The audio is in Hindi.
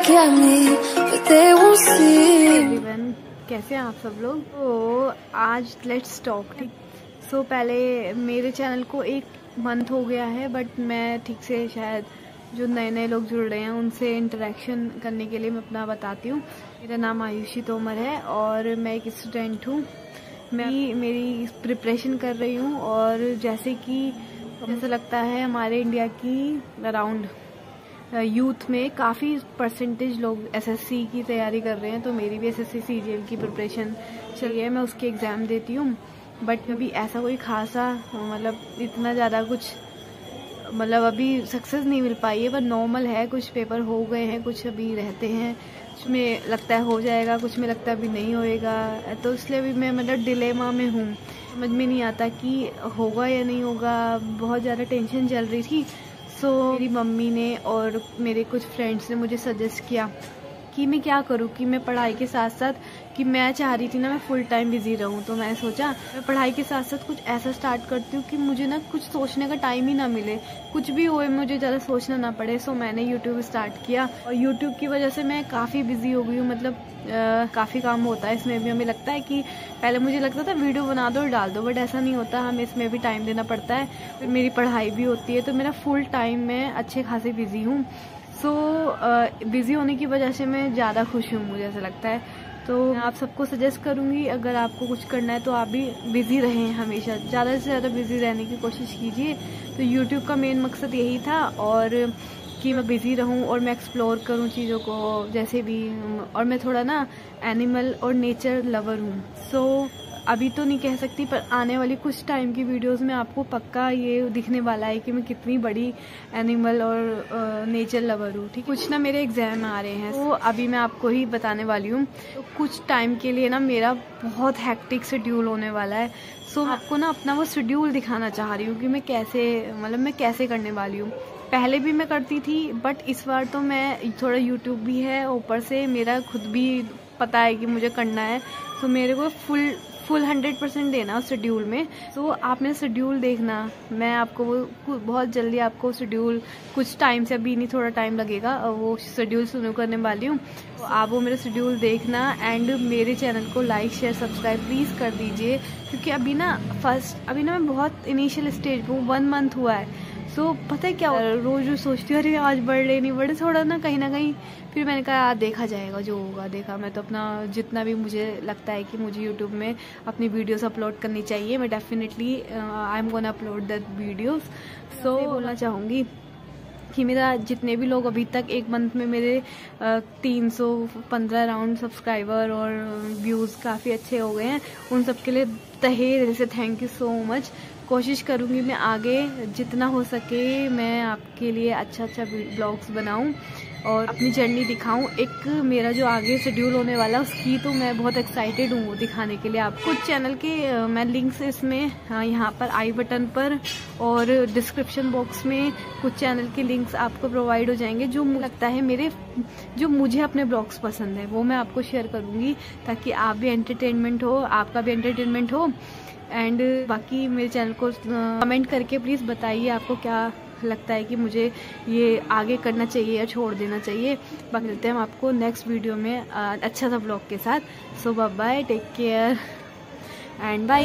एवरीवन, कैसे हैं आप सब लोग। तो आज लेट्स टॉक। ठीक, सो पहले मेरे चैनल को 1 मंथ हो गया है, बट मैं ठीक से शायद जो नए नए लोग जुड़ रहे हैं उनसे इंटरेक्शन करने के लिए मैं अपना बताती हूँ। मेरा नाम आयुषी तोमर है और मैं एक स्टूडेंट हूँ। मैं मेरी प्रिपरेशन कर रही हूँ और जैसे कि मुझे लगता है हमारे इंडिया की अराउंड यूथ में काफ़ी परसेंटेज लोग एसएससी की तैयारी कर रहे हैं, तो मेरी भी एसएससी सीजीएल की प्रिपरेशन चल रही है। मैं उसकी एग्ज़ाम देती हूँ, बट अभी ऐसा कोई खासा मतलब इतना ज़्यादा कुछ मतलब अभी सक्सेस नहीं मिल पाई है, पर नॉर्मल है। कुछ पेपर हो गए हैं, कुछ अभी रहते हैं, कुछ में लगता है हो जाएगा, कुछ में लगता है अभी नहीं होएगा, तो इसलिए भी मैं मतलब डिलेमा में हूँ। समझ में नहीं आता कि होगा या नहीं होगा, बहुत ज़्यादा टेंशन चल रही थी। सो मेरी मम्मी ने और मेरे कुछ फ्रेंड्स ने मुझे सजेस्ट किया कि मैं क्या करूँ, कि मैं पढ़ाई के साथ साथ, कि मैं चाह रही थी ना मैं फुल टाइम बिजी रहूँ, तो मैं सोचा मैं पढ़ाई के साथ साथ कुछ ऐसा स्टार्ट करती हूँ कि मुझे ना कुछ सोचने का टाइम ही ना मिले, कुछ भी होए मुझे ज़्यादा सोचना ना पड़े। सो मैंने यूट्यूब स्टार्ट किया और यूट्यूब की वजह से मैं काफ़ी बिजी हो गई हूँ। मतलब काफ़ी काम होता है इसमें भी। हमें लगता है कि पहले मुझे लगता था वीडियो बना दो और डाल दो, बट ऐसा नहीं होता, हमें इसमें भी टाइम देना पड़ता है। फिर मेरी पढ़ाई भी होती है, तो मेरा फुल टाइम मैं अच्छे खासे बिजी हूँ। सो बिज़ी होने की वजह से मैं ज़्यादा खुश हूँ, मुझे ऐसा लगता है। तो मैं आप सबको सजेस्ट करूँगी, अगर आपको कुछ करना है तो आप भी बिज़ी रहें, हमेशा ज़्यादा से ज़्यादा बिज़ी रहने की कोशिश कीजिए। तो यूट्यूब का मेन मकसद यही था और कि मैं बिज़ी रहूं और मैं एक्सप्लोर करूं चीज़ों को जैसे भी। और मैं थोड़ा ना एनिमल और नेचर लवर हूं। सो अभी तो नहीं कह सकती, पर आने वाली कुछ टाइम की वीडियोस में आपको पक्का ये दिखने वाला है कि मैं कितनी बड़ी एनिमल और नेचर लवर हूँ। ठीक, कुछ ना मेरे एग्ज़ाम आ रहे हैं, तो अभी मैं आपको ही बताने वाली हूँ। तो कुछ टाइम के लिए ना मेरा बहुत हैक्टिक शेड्यूल होने वाला है। सो आपको ना अपना वो शेड्यूल दिखाना चाह रही हूँ कि मैं कैसे मतलब मैं कैसे करने वाली हूँ। पहले भी मैं करती थी, बट इस बार तो मैं थोड़ा यूट्यूब भी है, ऊपर से मेरा खुद भी पता है कि मुझे करना है, तो मेरे को फुल 100% देना उस शेड्यूल में। तो आप मेरा शेड्यूल देखना, मैं आपको वो बहुत जल्दी आपको शेड्यूल कुछ टाइम से, अभी नहीं थोड़ा टाइम लगेगा, वो शेड्यूल शुरू करने वाली हूँ। तो आप वो मेरा शेड्यूल देखना एंड मेरे चैनल को लाइक शेयर सब्सक्राइब प्लीज़ कर दीजिए, क्योंकि अभी ना मैं बहुत इनिशियल स्टेज पर हूँ, 1 मंथ हुआ है। सो पता है क्या, रोज़ सोचती हूँ अरे आज नहीं बढ़े थोड़ा ना कहीं। फिर मैंने कहा आज देखा जाएगा, जो होगा देखा। मैं तो अपना जितना भी मुझे लगता है कि मुझे यूट्यूब में अपनी वीडियोस अपलोड करनी चाहिए, मैं definitely I am gonna upload that videos. So बोलना चाहूँगी कि मेरा जितने भी लोग अभी तक 1 मंथ में मेरे 315 राउंड सब्सक्राइबर और व्यूज़ काफ़ी अच्छे हो गए हैं, उन सब के लिए तहे दिल से थैंक यू सो मच। कोशिश करूँगी मैं आगे जितना हो सके मैं आपके लिए अच्छा ब्लॉग्स बनाऊँ और अपनी जर्नी दिखाऊं। एक मेरा जो आगे शेड्यूल होने वाला उसकी तो मैं बहुत एक्साइटेड हूँ दिखाने के लिए आपको। कुछ चैनल के मैं लिंक्स इसमें यहाँ पर आई बटन पर और डिस्क्रिप्शन बॉक्स में कुछ चैनल के लिंक्स आपको प्रोवाइड हो जाएंगे, जो मुझे लगता है मुझे अपने ब्लॉग्स पसंद है, वो मैं आपको शेयर करूँगी ताकि आप भी एंटरटेनमेंट हो, आपका भी एंटरटेनमेंट हो। एंड बाकी मेरे चैनल को कमेंट करके प्लीज़ बताइए आपको क्या लगता है कि मुझे ये आगे करना चाहिए या छोड़ देना चाहिए। बाकी मिलते हैं हम आपको नेक्स्ट वीडियो में अच्छा सा ब्लॉग के साथ। So bye, take care and bye.